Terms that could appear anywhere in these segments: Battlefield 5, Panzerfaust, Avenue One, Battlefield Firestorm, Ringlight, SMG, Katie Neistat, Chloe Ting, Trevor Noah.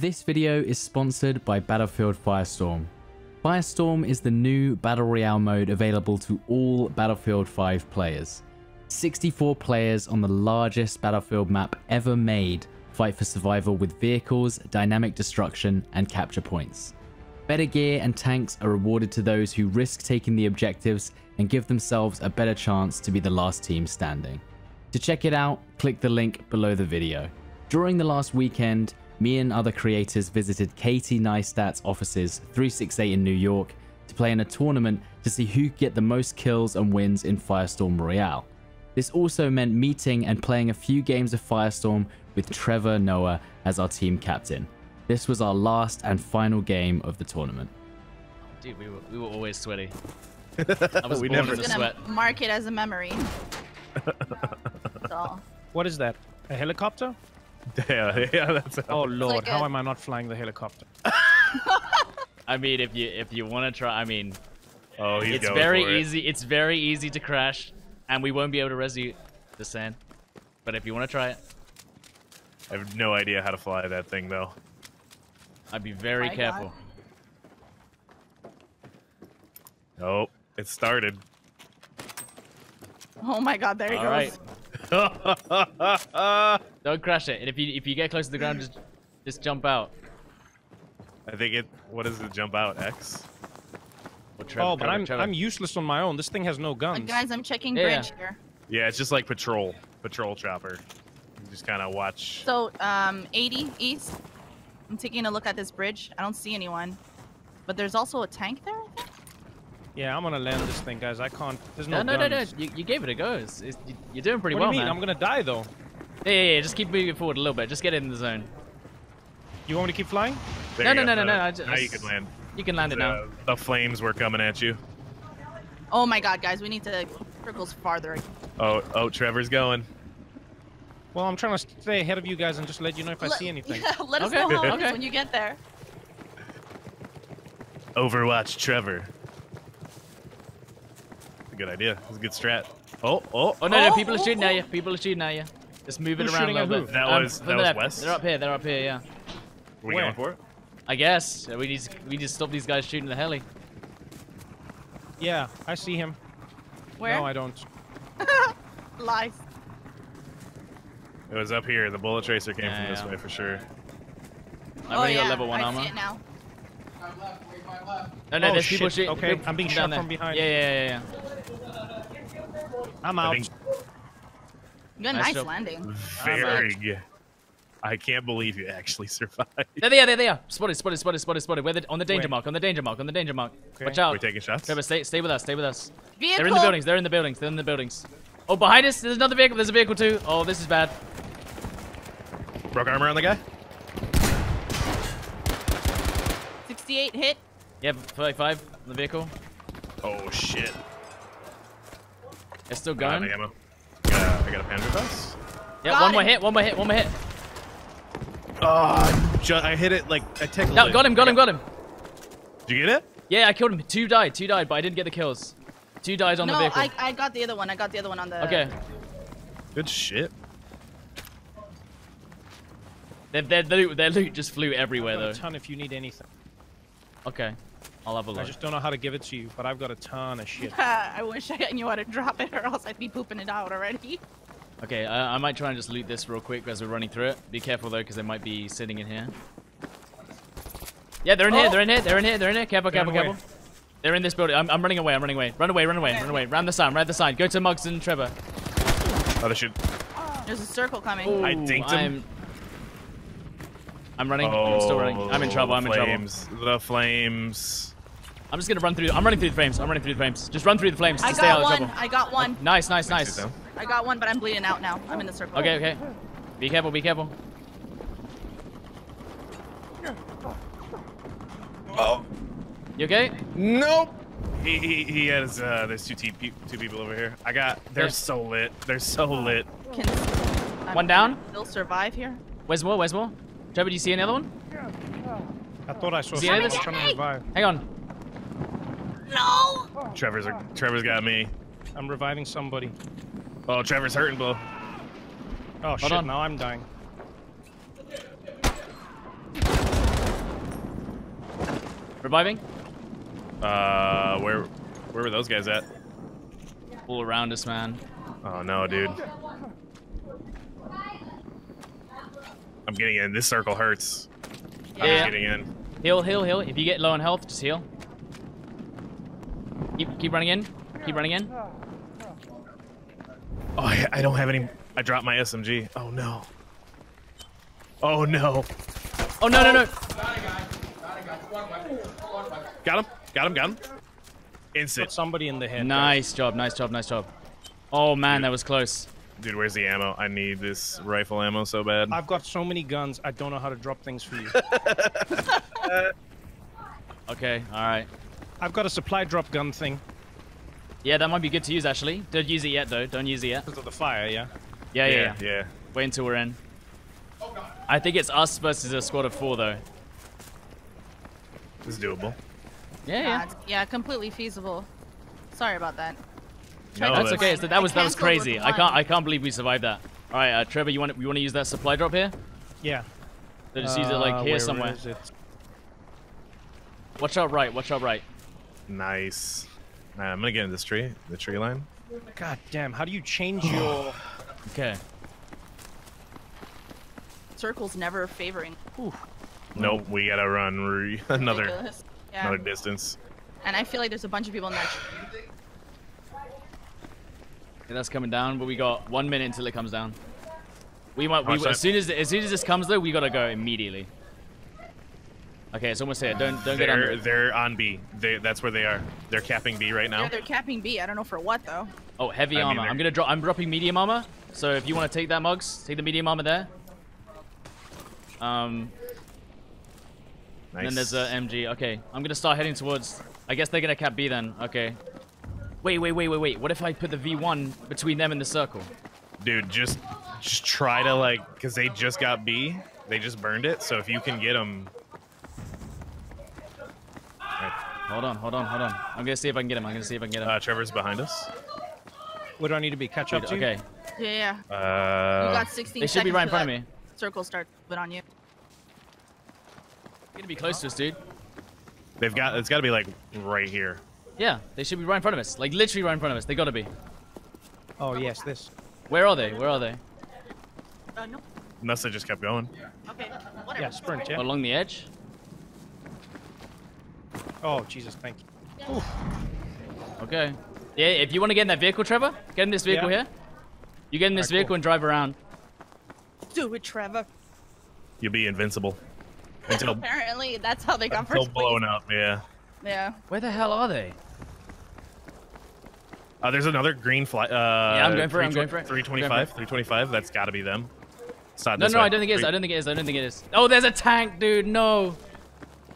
This video is sponsored by Battlefield Firestorm. Firestorm is the new Battle Royale mode available to all Battlefield 5 players. 64 players on the largest Battlefield map ever made fight for survival with vehicles, dynamic destruction, and capture points. Better gear and tanks are awarded to those who risk taking the objectives and give themselves a better chance to be the last team standing. To check it out, click the link below the video. During the last weekend, me and other creators visited Katie Neistat's offices 368 in New York to play in a tournament to see who could get the most kills and wins in Firestorm Royale. This also meant meeting and playing a few games of Firestorm with Trevor Noah as our team captain. This was our last and final game of the tournament. Dude, we were always sweaty. I was born in the sweat. I'm gonna mark it as a memory. No, what is that? A helicopter? Yeah, that's it. Oh lord, like how am I not flying the helicopter? I mean, if you want to try, I mean, oh, it's very easy. It's very easy to crash, and we won't be able to res you the sand. But if you want to try it, I have no idea how to fly that thing though. I'd be very careful. God. Oh, it started. Oh my God! There he goes. Don't crash it, and if you get close to the ground, just jump out. I think it. What is the jump out? X. Oh, but I'm useless on my own. This thing has no guns. Look, guys, I'm checking bridge here. Yeah, it's just like patrol chopper. You just kind of watch. So 80 east. I'm taking a look at this bridge. I don't see anyone, but there's also a tank there, I think. Yeah, I'm gonna land this thing, guys. I can't. There's no guns. No. You gave it a go. You're doing pretty well, man. What do you mean? I'm gonna die though. Yeah. Just keep moving forward a little bit. Just get in the zone. You want me to keep flying? No. I just, now you can land. You can land it now. The flames were coming at you. Oh my God, guys, we need to circles farther. Oh, Trevor's going. Well, I'm trying to stay ahead of you guys and just let you know if I see anything. Yeah, let us know how it is when you get there. Overwatch, Trevor. Good idea. It's a good strat. Oh no! People are shooting at you. People are shooting at you. Just move it around a little bit. That was west. They're up here. They're up here. Yeah. Are we going for it? I guess we need to stop these guys shooting the heli. Yeah, I see him. Where? No, I don't. Lies. It was up here. The bullet tracer came from this way for sure. I got level 1 armor. I see it now. No, there's people shooting. Okay, I'm being shot from behind. Yeah. I'm out. Good, nice landing. Very good. I can't believe you actually survived. There they are. Spotted. On the danger mark. Okay. Watch out. We're taking shots. Trevor, stay with us. Vehicle. They're in the buildings. Oh, behind us, there's another vehicle. There's a vehicle too. Oh, this is bad. Broke armor on the guy. 68 hit. Yeah, 45 on the vehicle. Oh shit. It's still going. I got a Panzer bus. Yeah, one more hit. Oh, I hit it like I tickled. No, got him. Did you get it? Yeah, I killed him. Two died, but I didn't get the kills. Two died on the vehicle. No, I got the other one. On the. Okay. Good shit. Their loot just flew everywhere though. A ton if you need anything. Okay, I'll have a look. I just don't know how to give it to you, but I've got a ton of shit. I wish I knew how to drop it, or else I'd be pooping it out already. Okay, I might try and just loot this real quick as we're running through it. Be careful though, because they might be sitting in here. Yeah, they're in here. Careful. They're in this building. I'm running away. Run away. Round the sign. Go to Muggs and Trevor. Oh, they should. There's a circle coming. Ooh, I dinked him. I'm running. I'm still running. I'm in trouble. The flames. I'm just gonna run through. I'm running through the frames. Just run through the flames to stay out of trouble. I got one. Nice. I got one, but I'm bleeding out now. I'm in the circle. Okay. Be careful. Oh. You okay? Nope. He has. There's two people over here. I got. They're so lit. One down. They'll survive here. Where's more? Trevor, do you see another one? I thought I saw something was trying to revive. Hang on. No! Trevor's got me. I'm reviving somebody. Oh, Trevor's hurting, bro. Oh shit, now I'm dying. Reviving? Where were those guys at? All around us, man. Oh no, dude. I'm getting in. This circle hurts. Yeah. I'm getting in. Heal, heal, heal. If you get low on health, just heal. Keep running in. Keep running in. Oh, I don't have any. I dropped my SMG. Oh no. Oh no. Oh no, no, no. Got him. Got him. Got him. Instant. Put somebody in the head. Nice job. Nice job. Nice job. Oh man, dude, that was close. Dude, where's the ammo? I need this rifle ammo so bad. I've got so many guns. I don't know how to drop things for you. Okay. All right. I've got a supply drop gun thing. Yeah, that might be good to use actually. Don't use it yet though. Don't use it yet. Because of the fire, yeah? Yeah. Yeah. Wait until we're in. Oh, God. I think it's us versus a squad of 4 though. It's doable. Yeah. Yeah, completely feasible. Sorry about that. No, that's okay. So that was crazy. I can't believe we survived that. All right, Trevor, you want to use that supply drop here? Yeah. So just use it like here somewhere. Watch out right. Watch out right. Nice. I'm gonna get in this tree, the tree line. God damn! How do you change your? Okay. Circle's never favoring. Ooh. Nope, we gotta run another distance. And I feel like there's a bunch of people in that tree. Yeah, that's coming down, but we got 1 minute until it comes down. As soon as this comes though, we gotta go immediately. Okay, it's almost here. Don't get under. They're on B. That's where they are. They're capping B right now. Yeah, they're capping B. I don't know for what though. Oh, heavy armor. I'm dropping medium armor. So if you want to take that, Mugs, take the medium armor there. Nice. And then there's a MG. Okay, I'm gonna start heading towards. I guess they're gonna cap B then. Okay. Wait. What if I put the V1 between them and the circle? Dude, just try to like, cause they just got B. They just burned it. So if you can get them. Hold on. I'm gonna see if I can get him. Trevor's behind us. What do I need to be? Catch up to? Okay. Yeah. You got 16 seconds. They should be right in front of me. Circle start put on you. You're gonna be close to us, dude. It's gotta be like right here. Yeah, they should be right in front of us. Like literally right in front of us. They gotta be. Oh yes, this. Where are they? No. Unless they just kept going. Okay. Whatever. Yeah, sprint. Yeah. Along the edge. Oh, Jesus, thank you. Oof. Okay. Yeah, if you want to get in that vehicle, Trevor, get in this vehicle here. You get in this vehicle and drive around. Do it, Trevor. You'll be invincible. Until, apparently, that's how they got first place. Blown up, yeah. Yeah. Where the hell are they? There's another green fly. Yeah, I'm going for it. 325, that's got to be them. No, I don't think it is. I don't think it is. Oh, there's a tank, dude, no.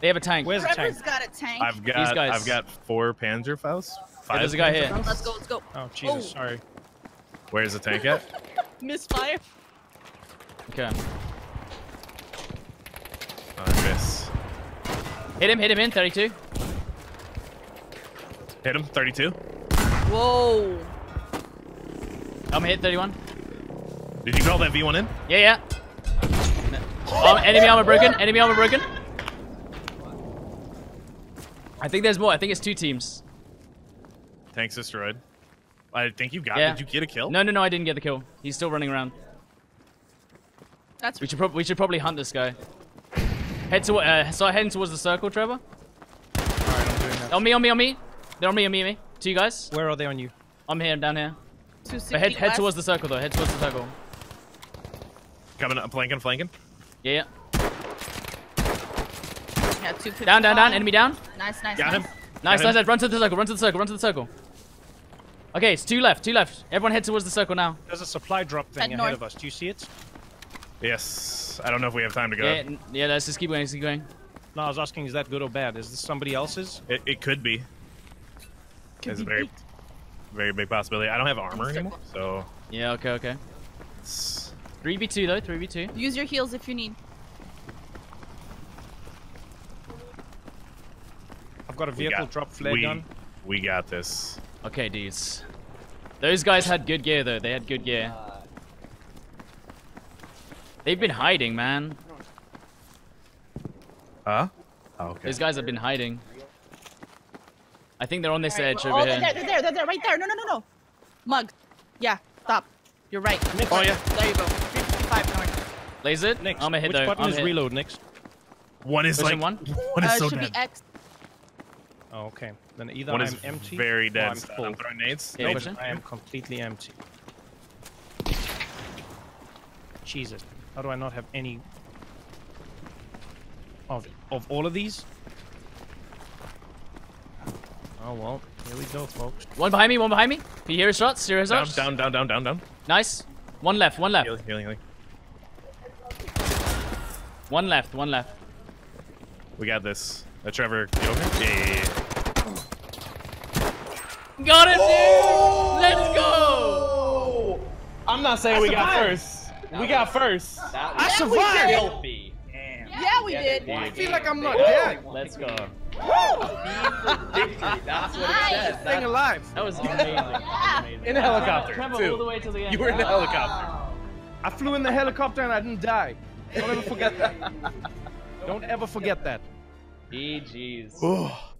They have a tank. Where's Trevor's tank? Got a tank. I've got 4 Panzerfaust. 5. Yeah, there's a guy here. Let's go. Oh Jesus, sorry. Where's the tank at? Misfire. Okay. I miss. Hit him in 32. Hit him 32. Whoa. I'm hit 31. Did you call that V1 in? Yeah. Oh, enemy armor broken. I think there's more. I think it's 2 teams. Tank's destroyed. I think you got. Yeah. Did you get a kill? No, I didn't get the kill. He's still running around. We should probably hunt this guy. Start heading towards the circle, Trevor. All right, I'm doing that. On me. They're on me. 2 guys. Where are they on you? I'm here. I'm down here. But head towards the circle though. Coming up, flanking. Yeah. Yeah, down. Enemy down. Nice. Got him. Run to the circle. Okay, it's 2 left. Everyone head towards the circle now. There's a supply drop thing ahead of us. Do you see it? Yes. I don't know if we have time to go. Yeah, let's just keep going. No, I was asking, is that good or bad? Is this somebody else's? It could be. It's a very, very big possibility. I don't have armor anymore, so. Yeah. Okay. 3v2 though. Use your heals if you need. I've got a vehicle drop flare gun. We got this. Okay, dudes. Those guys had good gear though. They've been hiding, man. Huh? Oh, okay. These guys have been hiding. I think they're on this edge over here. They're there, right there. No. Mug. Yeah, stop. You're right. Nick, yeah. There you go. 355 north. Laser it? Next. I'm a hit though. Which button is reload next? One is like... One is so dead. Should be X. Oh, okay. Then either I'm empty very dead. Or I'm full. I'm throwing nades. Yeah, I am completely empty. Jesus. How do I not have any... Of all of these? Oh, well. Here we go, folks. One behind me. Can you hear his shots? Down. Nice. One left. Healing. One left. We got this. Trevor, you okay? Yeah. Got it, dude! Oh! Let's go! I'm not saying we got first. I survived! Yeah, we did. I feel like I'm not dead. Let's go. Woo! That's what it says. Staying alive. That was amazing. In a helicopter. Too. All the way to the end. You were in the helicopter. I flew in the helicopter and I didn't die. Don't ever forget that. GG's.